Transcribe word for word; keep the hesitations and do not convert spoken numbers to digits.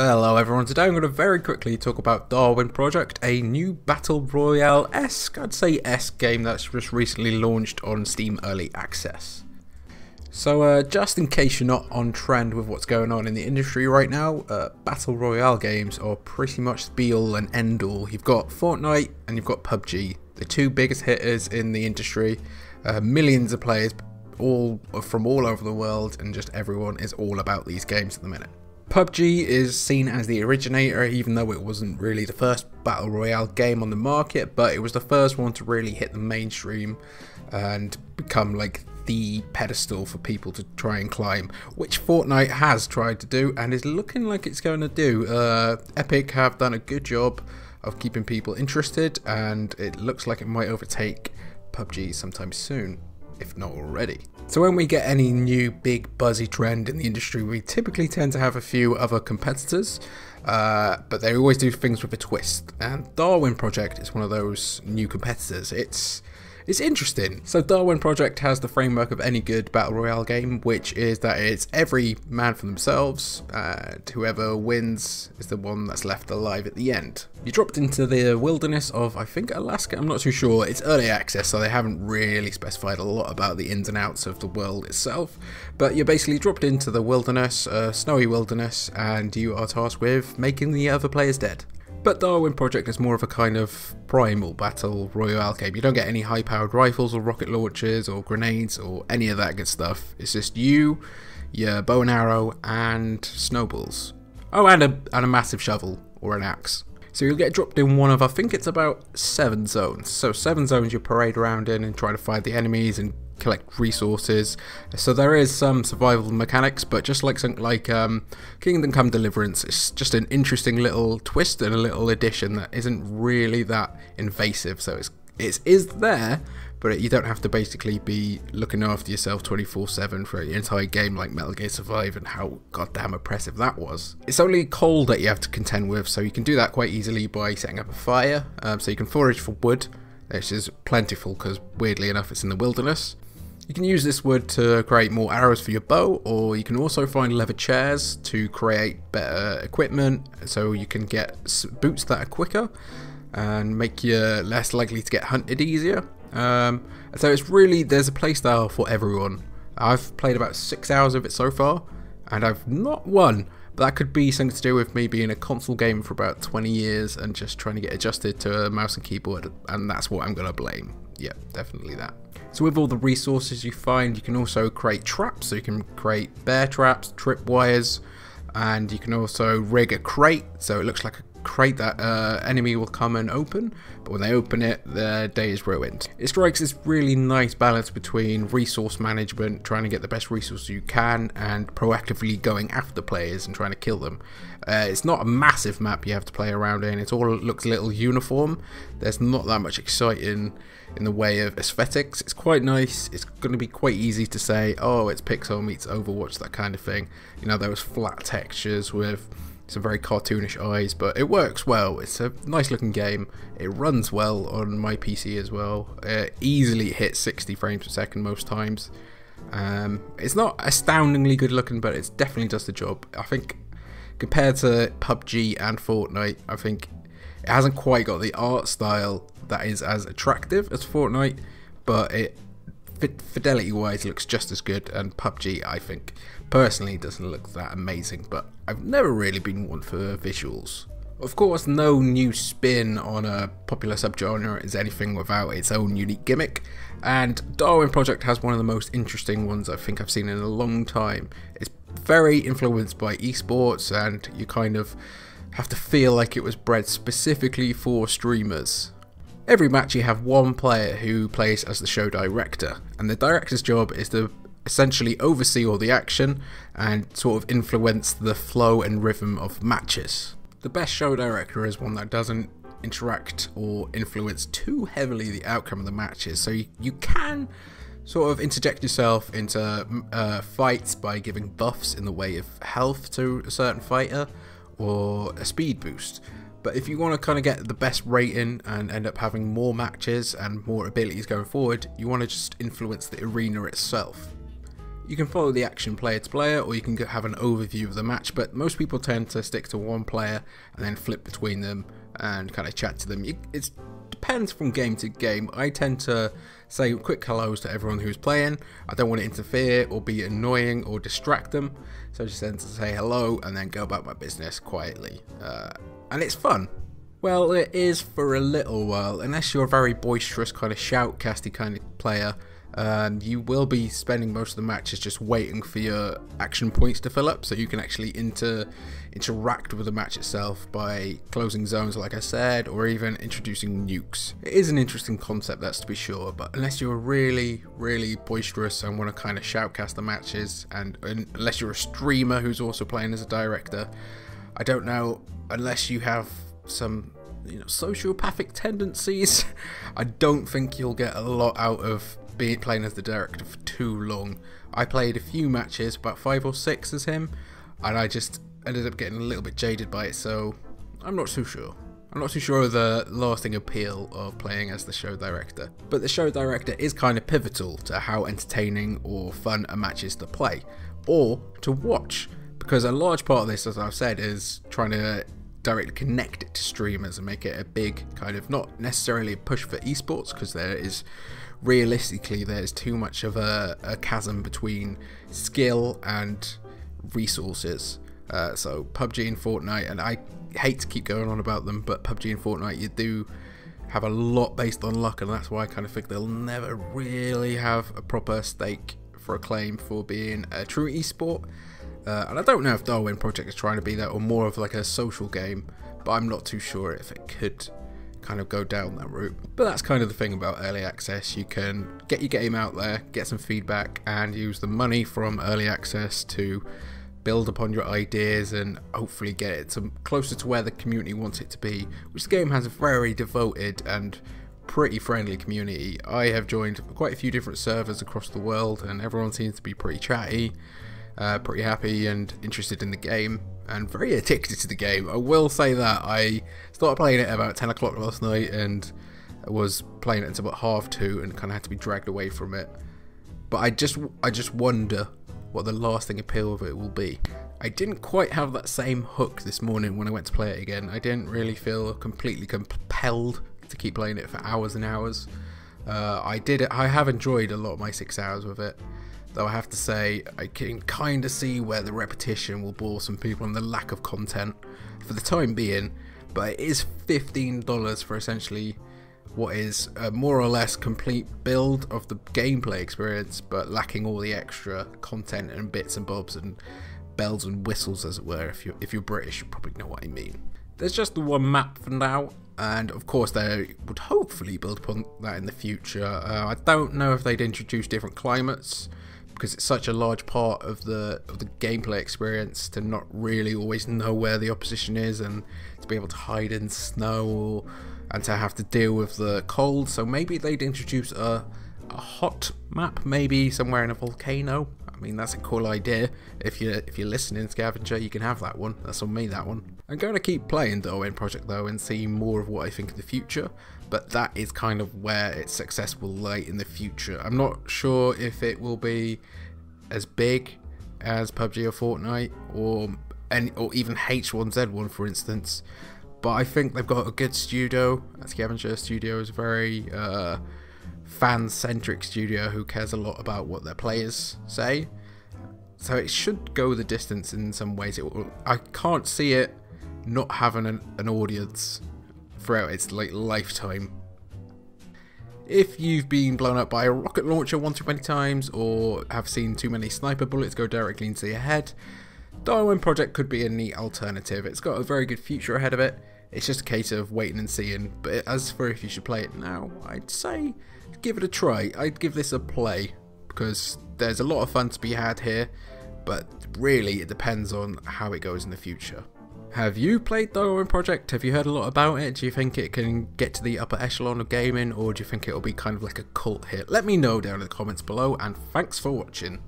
Hello everyone, today I'm going to very quickly talk about Darwin Project, a new Battle Royale-esque, I'd say esque game that's just recently launched on Steam Early Access. So uh, just in case you're not on trend with what's going on in the industry right now, uh, Battle Royale games are pretty much the be all and end all. You've got Fortnite and you've got P U B G, the two biggest hitters in the industry, uh, millions of players all from all over the world, and just everyone is all about these games at the minute. P U B G is seen as the originator, even though it wasn't really the first Battle Royale game on the market, but it was the first one to really hit the mainstream and become like the pedestal for people to try and climb, which Fortnite has tried to do and is looking like it's going to do. Uh, Epic have done a good job of keeping people interested, and it looks like it might overtake P U B G sometime soon, if not already. So when we get any new big buzzy trend in the industry, we typically tend to have a few other competitors, uh, but they always do things with a twist, and Darwin Project is one of those new competitors. It's it's interesting. So Darwin Project has the framework of any good Battle Royale game, which is that it's every man for themselves, and whoever wins is the one that's left alive at the end. You dropped into the wilderness of, I think, Alaska, I'm not too sure. It's early access, so they haven't really specified a lot about the ins and outs of the world itself, but you're basically dropped into the wilderness, uh, snowy wilderness, and you are tasked with making the other players dead. But Darwin Project is more of a kind of primal Battle Royale game. You don't get any high powered rifles or rocket launchers or grenades or any of that good stuff. It's just you, your bow and arrow and snowballs. Oh, and a, and a massive shovel or an axe. So you'll get dropped in one of, I think it's about seven zones. So seven zones you parade around in and try to fight the enemies and collect resources. So there is some survival mechanics, but just like something like um, Kingdom Come Deliverance, it's just an interesting little twist and a little addition that isn't really that invasive. So it's it is there, but it, you don't have to basically be looking after yourself twenty-four seven for your entire game like Metal Gear Survive, and how goddamn oppressive that was. It's only coal that you have to contend with, so you can do that quite easily by setting up a fire. Um, so you can forage for wood, which is plentiful because weirdly enough it's in the wilderness. You can use this wood to create more arrows for your bow, or you can also find leather chairs to create better equipment, so you can get boots that are quicker and make you less likely to get hunted easier. Um, so it's really, there's a playstyle for everyone. I've played about six hours of it so far, and I've not won. But that could be something to do with me being a console gamer for about twenty years and just trying to get adjusted to a mouse and keyboard, and that's what I'm going to blame. Yeah, definitely that. So with all the resources you find, you can also create traps, so you can create bear traps, trip wires, and you can also rig a crate, so it looks like a crate that uh, enemy will come and open, but when they open it, their day is ruined. It strikes this really nice balance between resource management, trying to get the best resources you can, and proactively going after players and trying to kill them. Uh, it's not a massive map you have to play around in, it all looks a little uniform. There's not that much exciting in the way of aesthetics. It's quite nice. It's going to be quite easy to say, oh, it's Pixel meets Overwatch, that kind of thing. You know, those flat textures with some very cartoonish eyes, but it works well. It's a nice looking game. It runs well on my P C as well. It easily hits sixty frames per second most times. Um, it's not astoundingly good looking, but it's definitely does the job. I think compared to P U B G and Fortnite, I think it hasn't quite got the art style that is as attractive as Fortnite, but it fidelity wise looks just as good, and P U B G I think personally doesn't look that amazing, but I've never really been one for visuals. Of course, no new spin on a popular subgenre is anything without its own unique gimmick, and Darwin Project has one of the most interesting ones I think I've seen in a long time. It's very influenced by esports, and you kind of have to feel like it was bred specifically for streamers. Every match you have one player who plays as the show director, and the director's job is to essentially oversee all the action and sort of influence the flow and rhythm of matches. The best show director is one that doesn't interact or influence too heavily the outcome of the matches, so you, you can sort of interject yourself into uh, fights by giving buffs in the way of health to a certain fighter or a speed boost. But if you want to kind of get the best rating and end up having more matches and more abilities going forward, you want to just influence the arena itself. You can follow the action player to player, or you can have an overview of the match, but most people tend to stick to one player and then flip between them and kind of chat to them. It depends from game to game. I tend to say quick hellos to everyone who's playing. I don't want to interfere or be annoying or distract them, so I just tend to say hello and then go about my business quietly. Uh, and it's fun. Well, it is for a little while, unless you're a very boisterous kind of shout-casty kind of player. Um, you will be spending most of the matches just waiting for your action points to fill up, so you can actually inter interact with the match itself by closing zones, like I said, or even introducing nukes. It is an interesting concept, that's to be sure, but unless you're really, really boisterous and want to kind of shoutcast the matches, and, and unless you're a streamer who's also playing as a director, I don't know, unless you have some, you know, sociopathic tendencies, I don't think you'll get a lot out of be playing as the director for too long. I played a few matches, about five or six as him, and I just ended up getting a little bit jaded by it, so I'm not too sure. I'm not too sure of the lasting appeal of playing as the show director. But the show director is kind of pivotal to how entertaining or fun a match is to play, or to watch, because a large part of this, as I've said, is trying to directly connect it to streamers and make it a big kind of, not necessarily a push for esports, because there is realistically there's too much of a, a chasm between skill and resources. Uh, so P U B G and Fortnite, and I hate to keep going on about them, but P U B G and Fortnite, you do have a lot based on luck, and that's why I kind of think they'll never really have a proper stake for a claim for being a true esport. Uh, and I don't know if Darwin Project is trying to be that, or more of like a social game, but I'm not too sure if it could kind of go down that route. But that's kind of the thing about early access. You can get your game out there, get some feedback, and use the money from early access to build upon your ideas and hopefully get it to closer to where the community wants it to be, which the game has a very devoted and pretty friendly community. I have joined quite a few different servers across the world, and everyone seems to be pretty chatty, uh, pretty happy and interested in the game, and very addicted to the game. I will say that I started playing it about ten o'clock last night and was playing it until about half two, and kind of had to be dragged away from it. But I just I just wonder what the lasting appeal of it will be. I didn't quite have that same hook this morning when I went to play it again. I didn't really feel completely compelled to keep playing it for hours and hours. Uh, I did it, I have enjoyed a lot of my six hours with it. Though I have to say, I can kind of see where the repetition will bore some people and the lack of content for the time being, but it is fifteen dollars for essentially what is a more or less complete build of the gameplay experience, but lacking all the extra content and bits and bobs and bells and whistles, as it were. If you're, if you're British, you probably know what I mean. There's just the one map for now, and of course they would hopefully build upon that in the future. Uh, I don't know if they'd introduce different climates, because it's such a large part of the of the gameplay experience to not really always know where the opposition is, and to be able to hide in snow, or, and to have to deal with the cold. So maybe they'd introduce a, a hot map, maybe somewhere in a volcano. I mean, that's a cool idea. If you're, if you're listening, Scavenger, you can have that one. That's on me, that one. I'm going to keep playing Darwin Project, though, and see more of what I think in the future. But that is kind of where its success will lie in the future. I'm not sure if it will be as big as P U B G or Fortnite, or any, or even H one Z one, for instance. But I think they've got a good studio. Scavenger Studio is a very uh, fan-centric studio who cares a lot about what their players say. So it should go the distance in some ways. It will, I can't see it not having an, an audience throughout its like lifetime. If you've been blown up by a rocket launcher one too many times, or have seen too many sniper bullets go directly into your head, Darwin Project could be a neat alternative. It's got a very good future ahead of it. It's just a case of waiting and seeing. But as for if you should play it now, I'd say give it a try. I'd give this a play, because there's a lot of fun to be had here, but really it depends on how it goes in the future. Have you played Darwin Project? Have you heard a lot about it? Do you think it can get to the upper echelon of gaming, or do you think it'll be kind of like a cult hit? Let me know down in the comments below, and thanks for watching.